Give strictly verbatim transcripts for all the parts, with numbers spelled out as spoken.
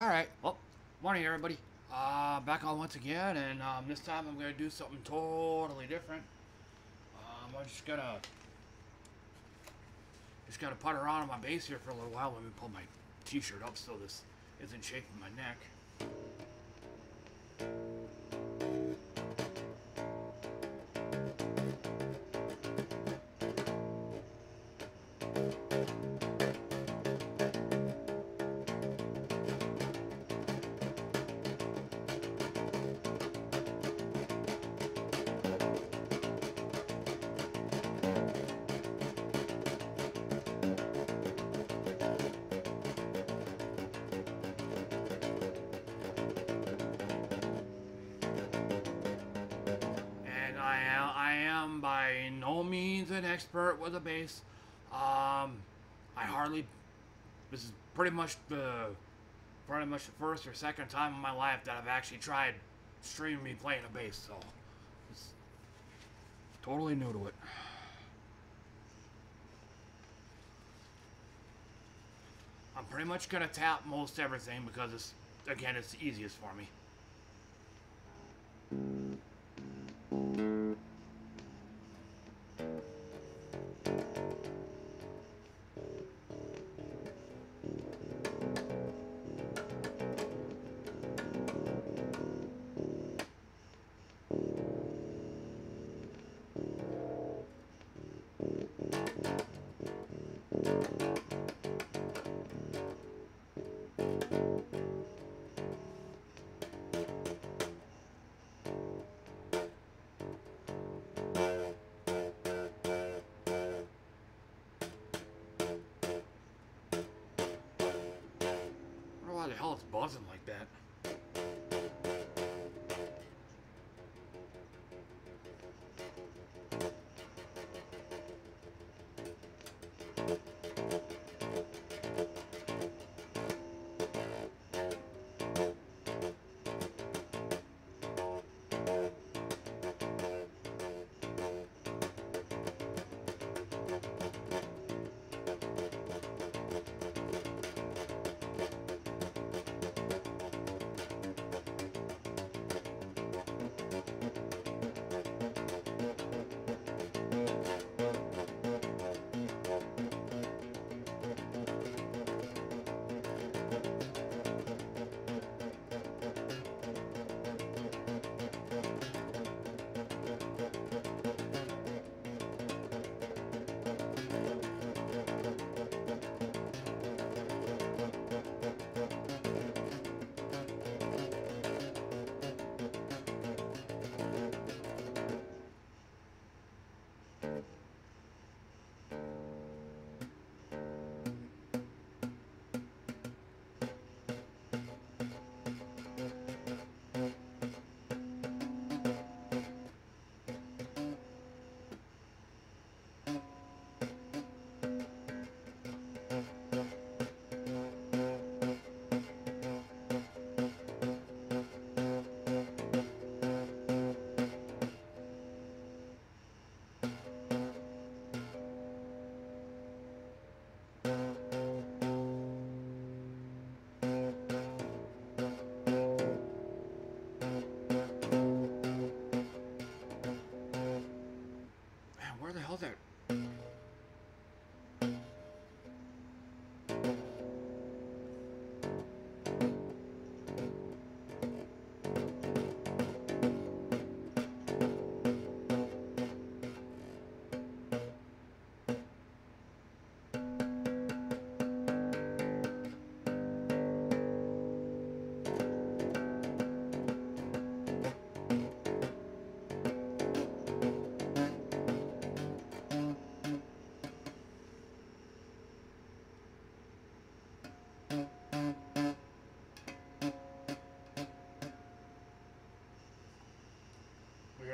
Alright, well, morning everybody. Uh, back on once again, and um, this time I'm going to do something totally different. Um, I'm just going to just going to putter around on my base here for a little while. Let me pull my t-shirt up so this isn't shaking my neck. Expert with a bass. Um, I hardly, this is pretty much the, pretty much the first or second time in my life that I've actually tried streaming me playing a bass, so it's totally new to it. I'm pretty much gonna tap most everything because it's, again, it's the easiest for me. The hell it's buzzing like that.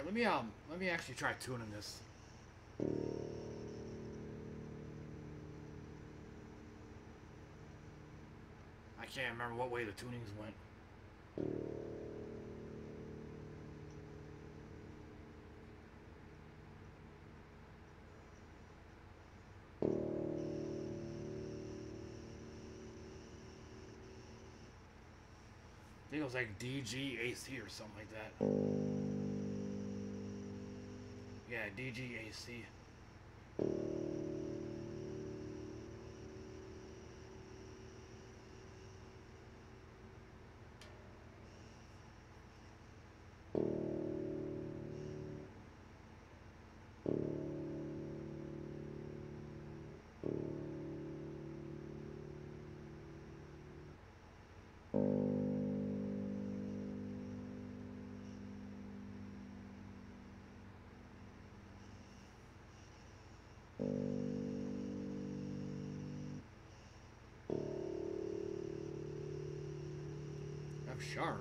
Let me um let me actually try tuning this. I can't remember what way the tunings went. think it was like D G A C or something like that. Yeah, D G A C. Sharp.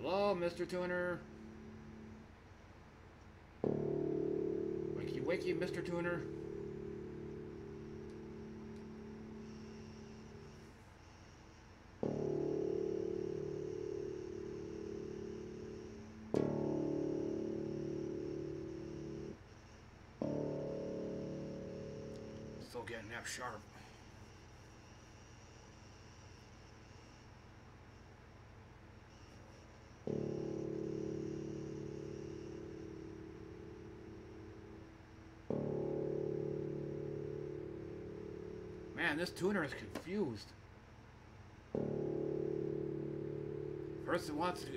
Hello, Mister Tuner. Wakey, wakey, Mister Tuner. Getting F sharp. Man, this tuner is confused. First it wants to,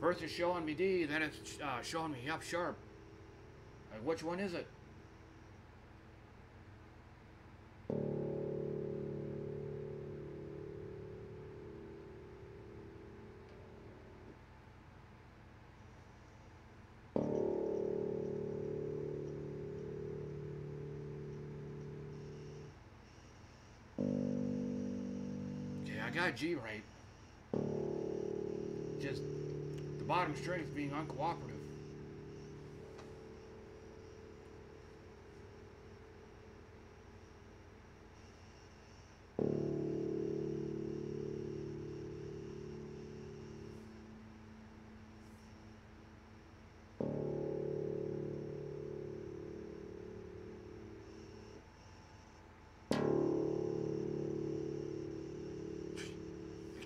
first it's showing me D, then it's uh, showing me F sharp. Like, which one is it? G right, just the bottom string is being uncooperative.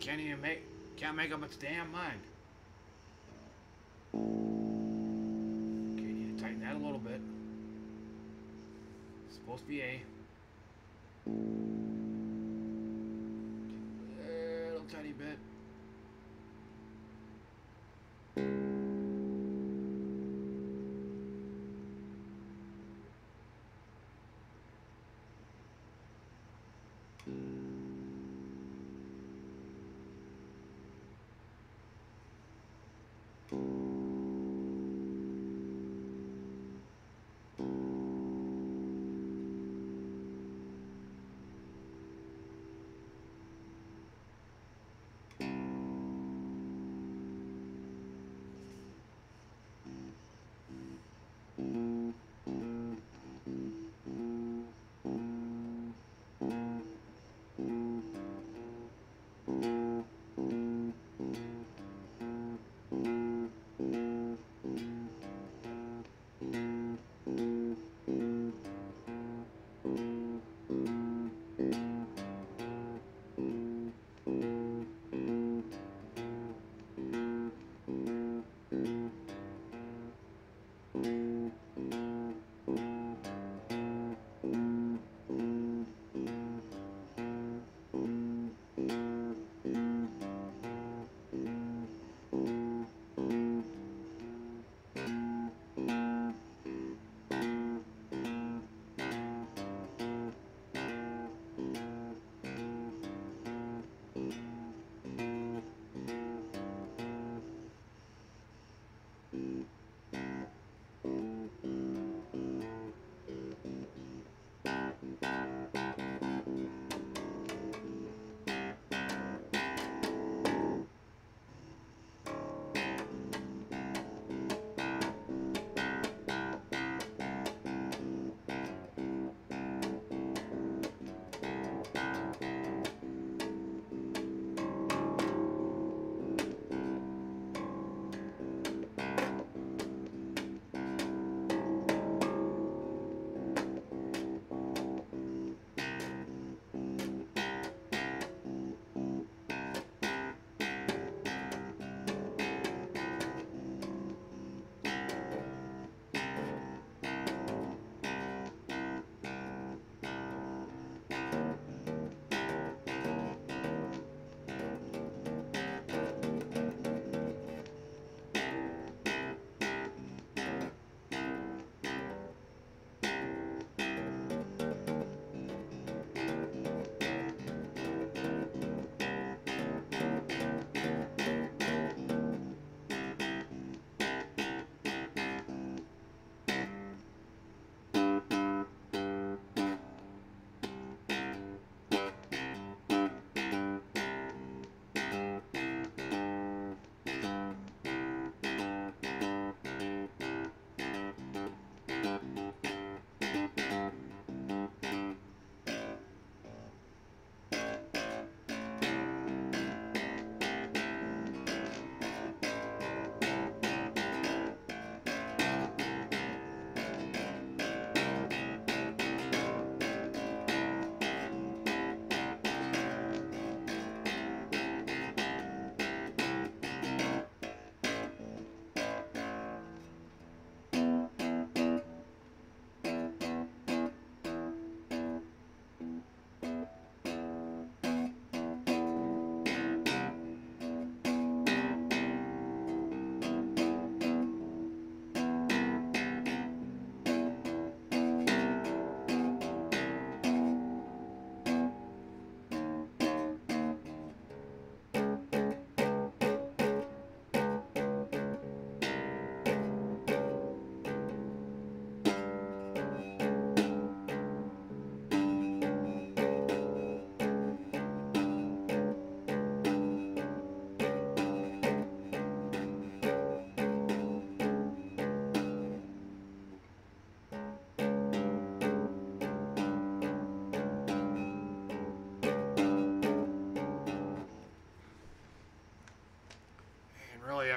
Can't even make, can't make up its damn mind. Okay, you need to tighten that a little bit. It's supposed to be A. A little tiny bit.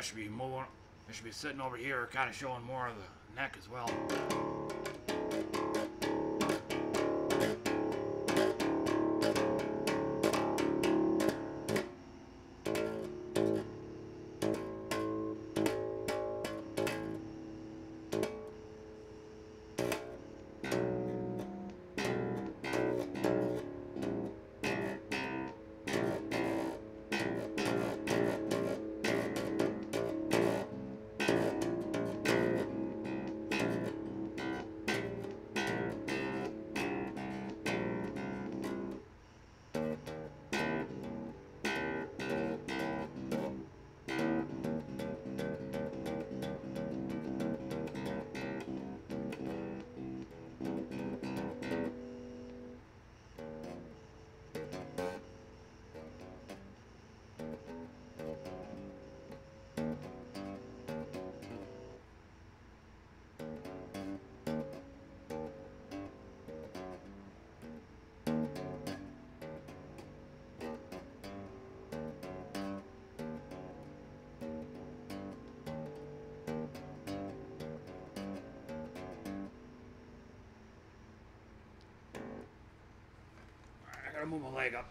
that should be more, it should be sitting over here, kind of showing more of the neck as well. Gotta move my leg up.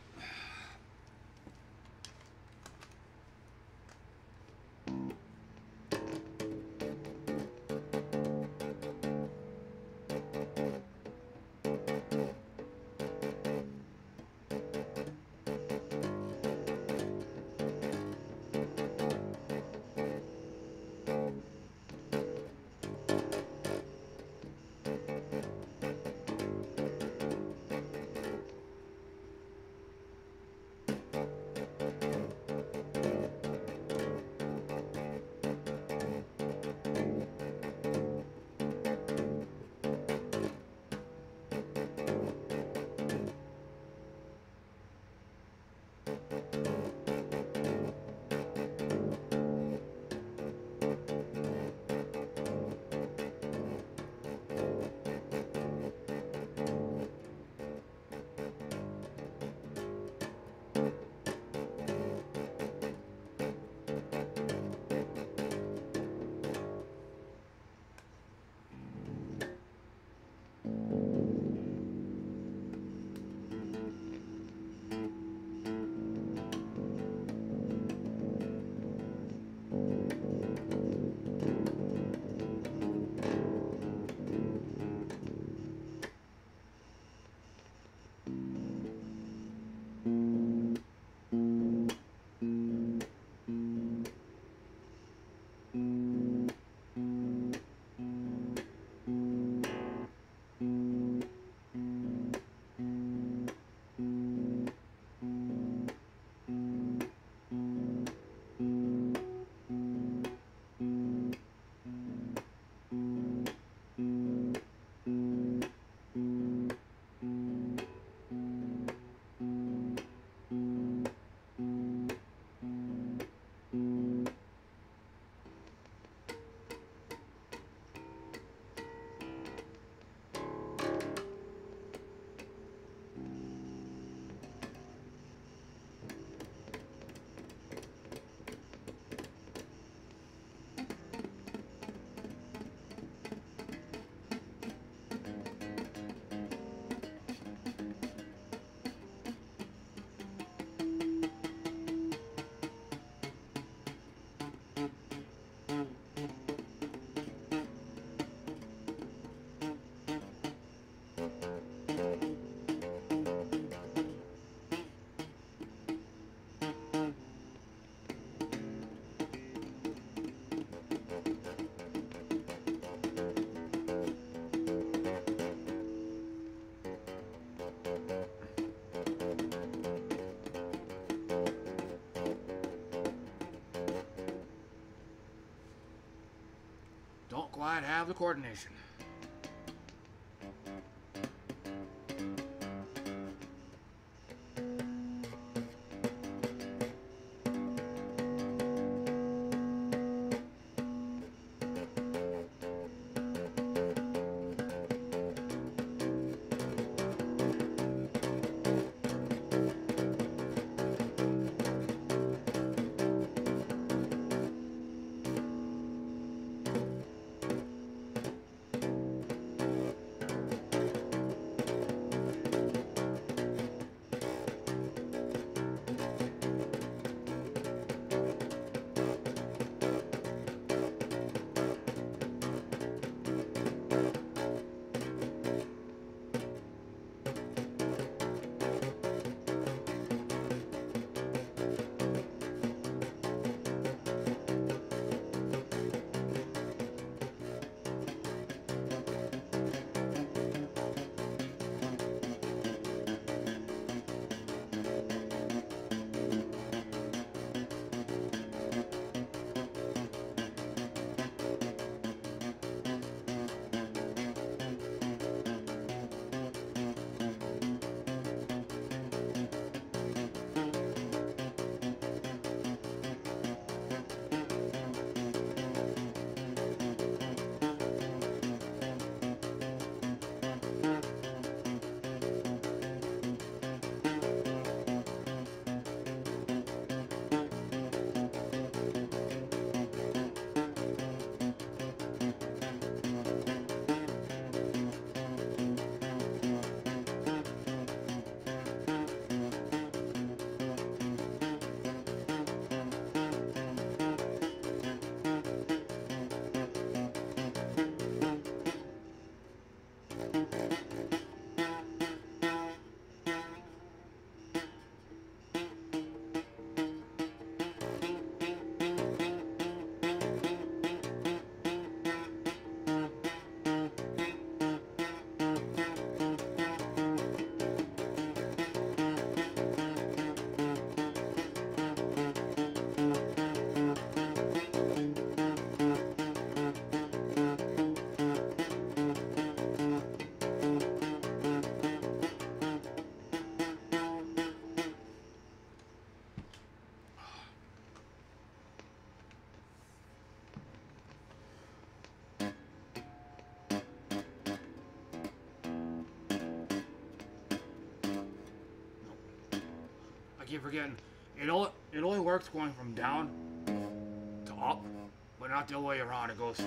Don't quite have the coordination. keep forgetting. It only, it only works going from down to up, but not the other way around. It goes...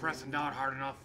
pressing down hard enough.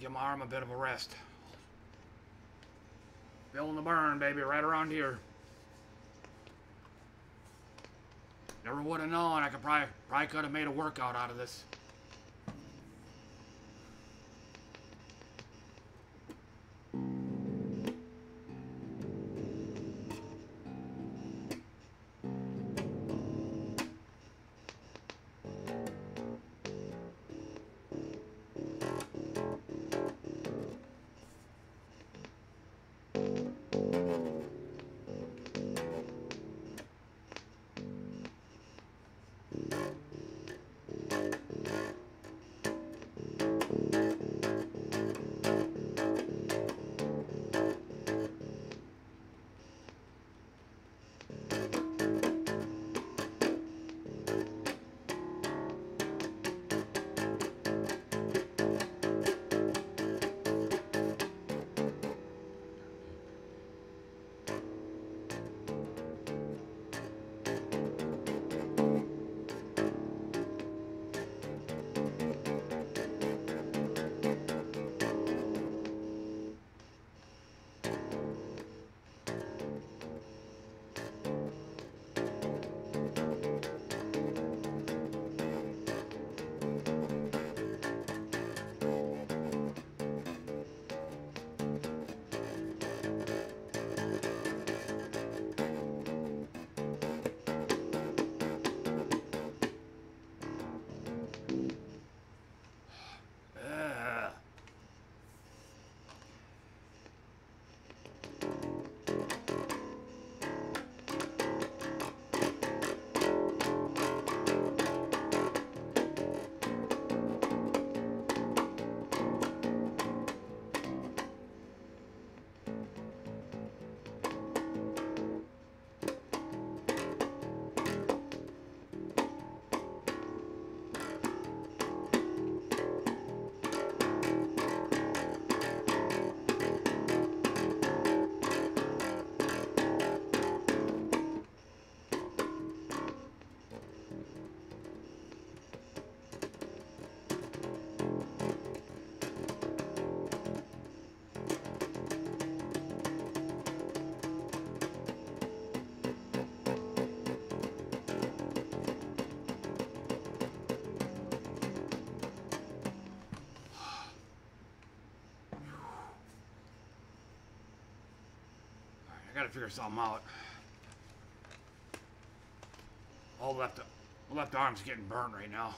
Give my arm a bit of a rest. Feeling the burn, baby, right around here. Never would have known. I could probably probably could have made a workout out of this. I gotta figure something out. All left, left arm's getting burned right now.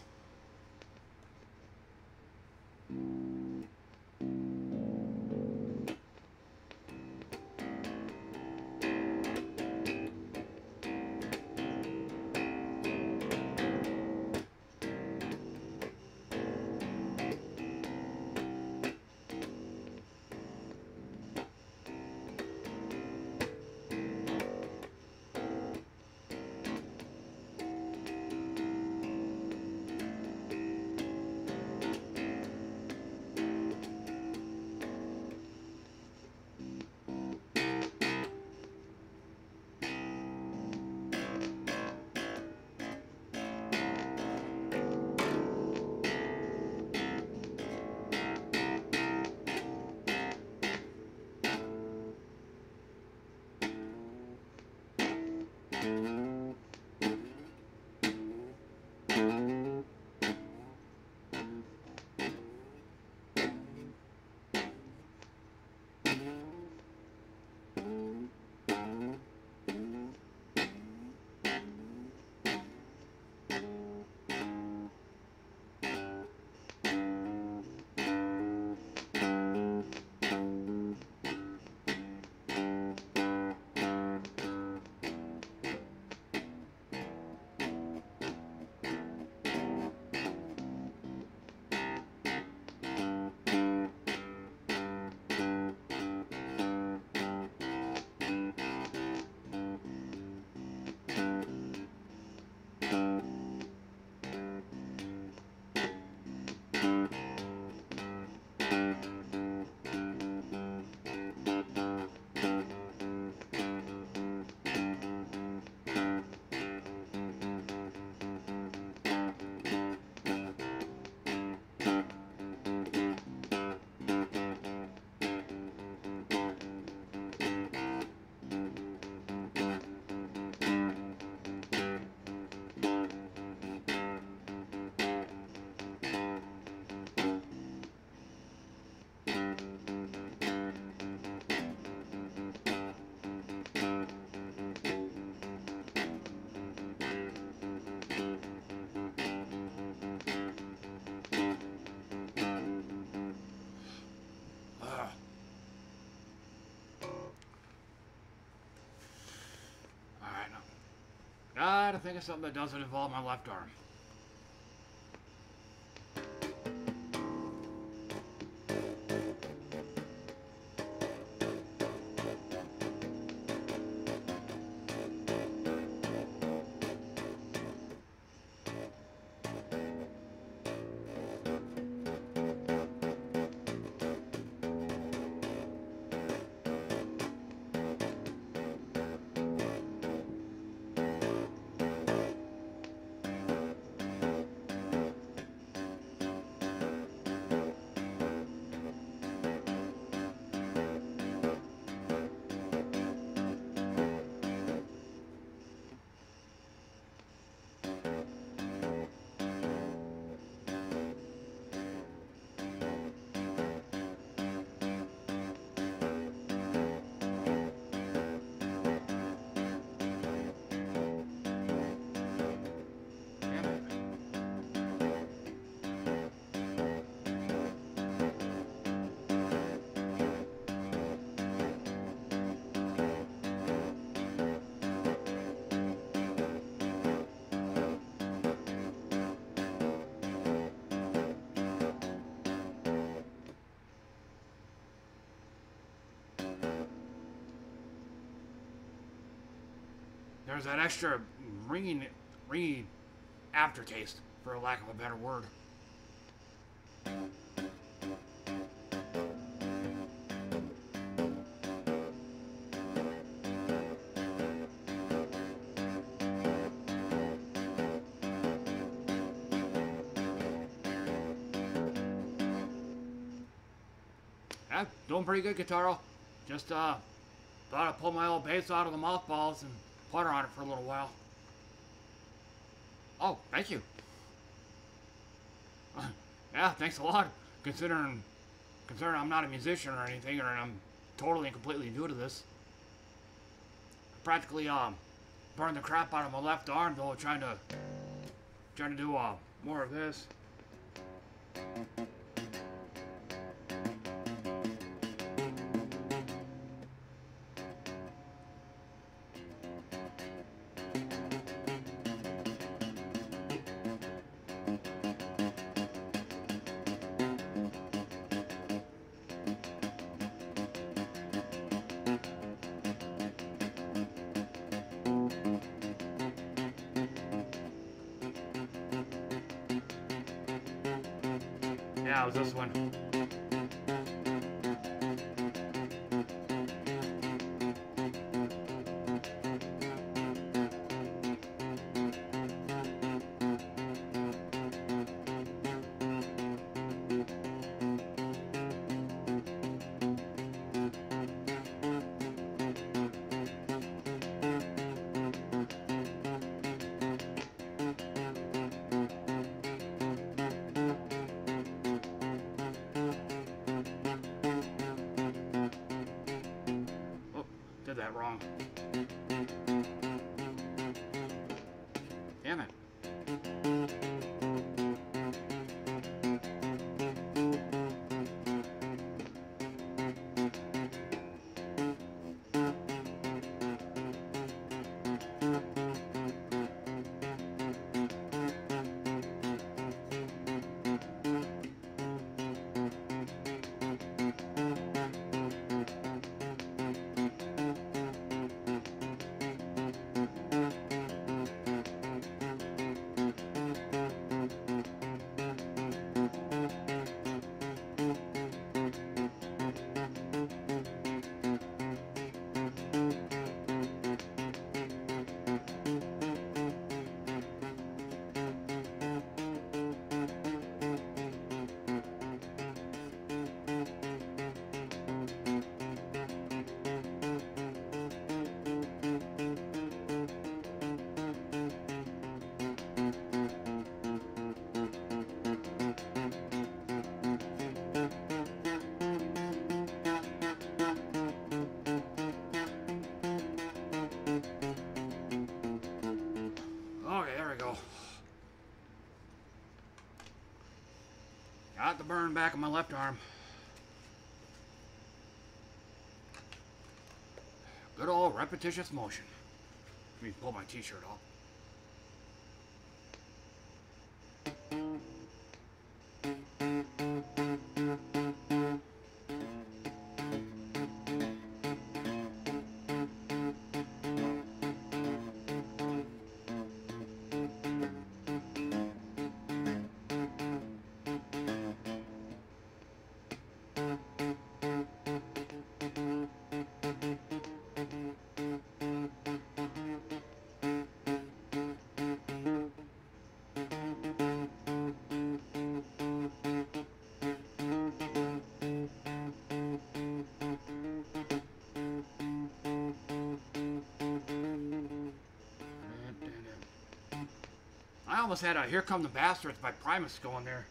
Gotta think of something that doesn't involve my left arm. There's that extra ringing, ringing aftertaste, for lack of a better word. Yeah, doing pretty good, Guitarro. Just uh, thought I'd pull my old bass out of the mothballs and water on it for a little while. Oh, thank you. Yeah, thanks a lot. Considering, considering I'm not a musician or anything, or I'm totally and completely new to this. I practically um burned the crap out of my left arm though, trying to trying to do uh, more of this. Yeah, it was this one. that wrong. Damn it. Got the burn back on my left arm. Good old repetitious motion. Let me pull my t-shirt off. I almost had a Here Come the Bastards by Primus going there.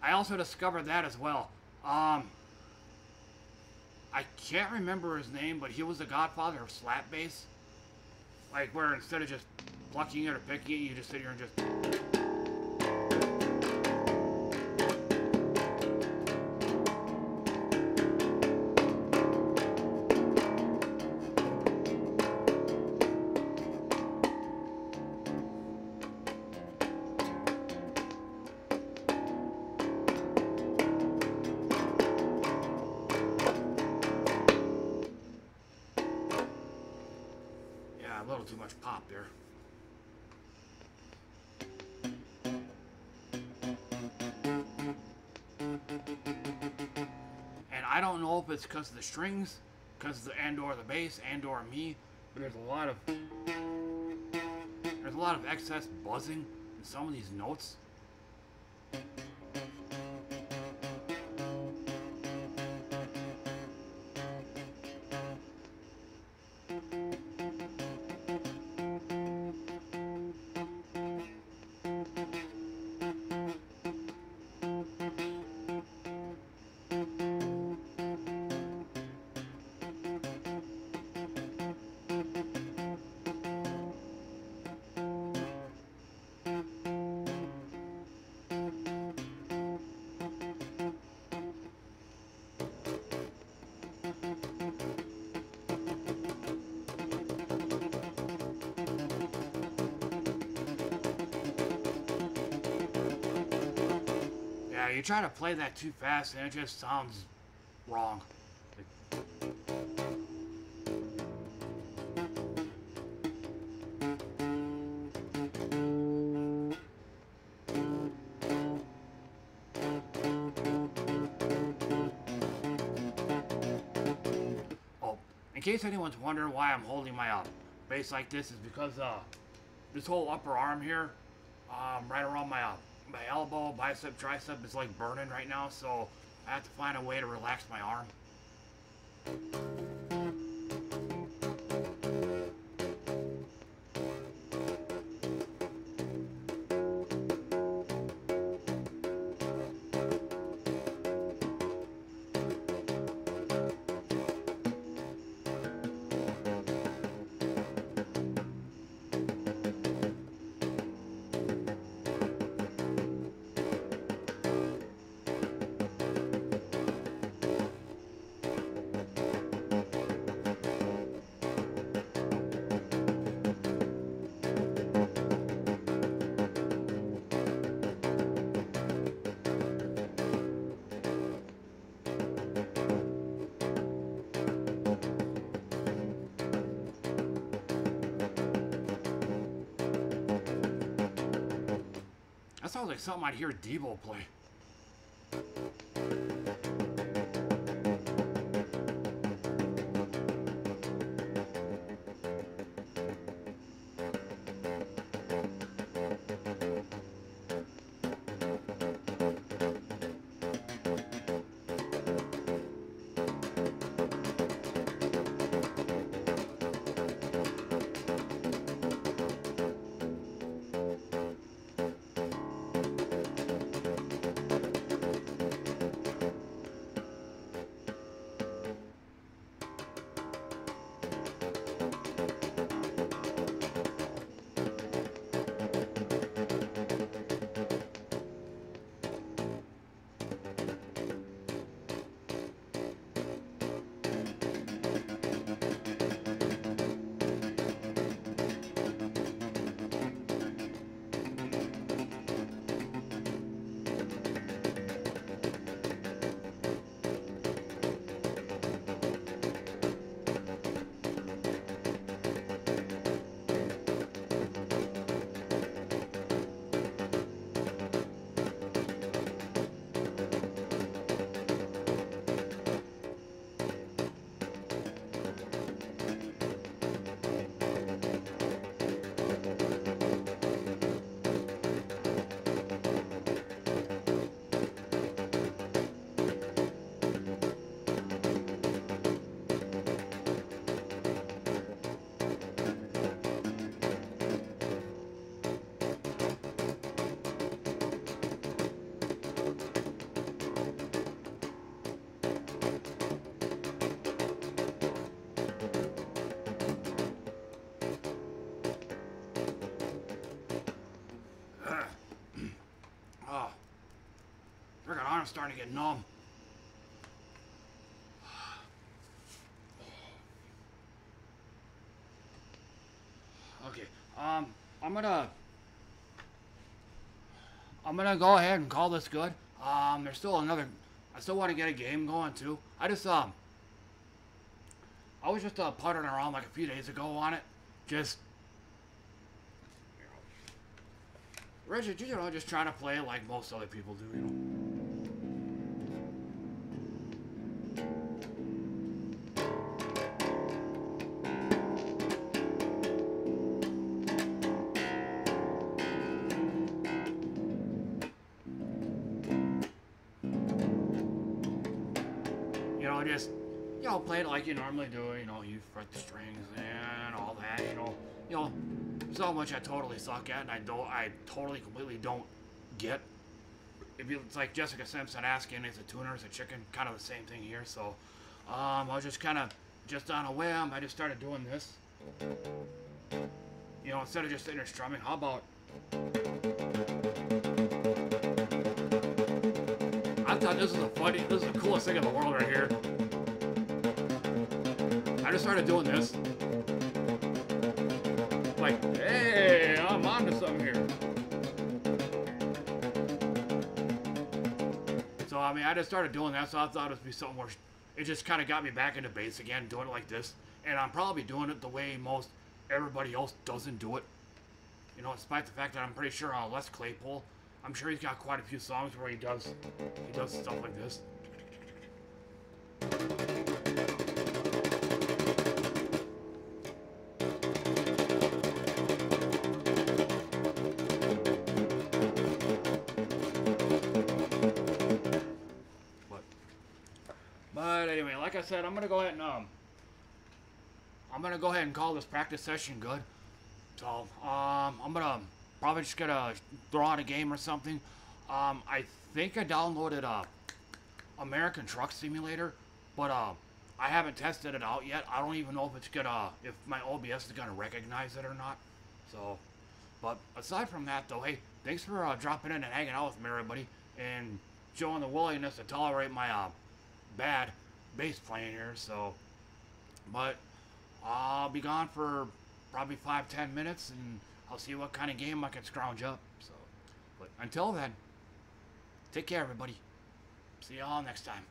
I also discovered that as well. Um, I can't remember his name, but he was the godfather of slap bass. Like, where instead of just plucking it or picking it, you just sit here and just... A little too much pop there. And I don't know if it's because of the strings, because the and or the bass and or me, but there's a lot of there's a lot of excess buzzing in some of these notes. You try to play that too fast and it just sounds wrong. In case anyone's wondering why I'm holding my uh, base like this, is because uh, this whole upper arm here, um, right around my, uh, my elbow, bicep, tricep is like burning right now, so I have to find a way to relax my arm. That sounds like something I'd hear Devo play. I'm starting to get numb. Okay, um, I'm gonna, I'm gonna go ahead and call this good. Um, there's still another, I still want to get a game going too. I just, um, I was just, uh, puttering around like a few days ago on it. Just, you know, Richard, you know, just trying to play it like most other people do, you know. Play it like you normally do, you know, you fret the strings and all that, you know, you know, there's not much I totally suck at and I don't, I totally, completely don't get. If you, it's like Jessica Simpson asking, is a tuna, is a chicken, kind of the same thing here, so, um, I was just kind of, just on a whim, I just started doing this, you know, instead of just sitting there strumming, how about, I thought this is the funny, this is the coolest thing in the world right here. I just started doing this, like, hey, I'm onto something here. So, I mean, I just started doing that, so I thought it would be something more, it just kind of got me back into bass again, doing it like this, and I'm probably doing it the way most everybody else doesn't do it, you know, despite the fact that I'm pretty sure uh, Les Claypool, I'm sure he's got quite a few songs where he does, he does stuff like this. Thank you. I said, I'm gonna go ahead and um, I'm gonna go ahead and call this practice session good. So um, I'm gonna probably just gonna throw out a game or something. Um, I think I downloaded uh, American Truck Simulator, but uh, I haven't tested it out yet. I don't even know if it's gonna, if my O B S is gonna recognize it or not. So, but aside from that though, hey, thanks for uh, dropping in and hanging out with me, everybody, and showing the willingness to tolerate my uh, bad bass playing here. So, but I'll be gone for probably five, ten minutes, and I'll see what kind of game I can scrounge up. So, but until then, take care, everybody. See y'all next time.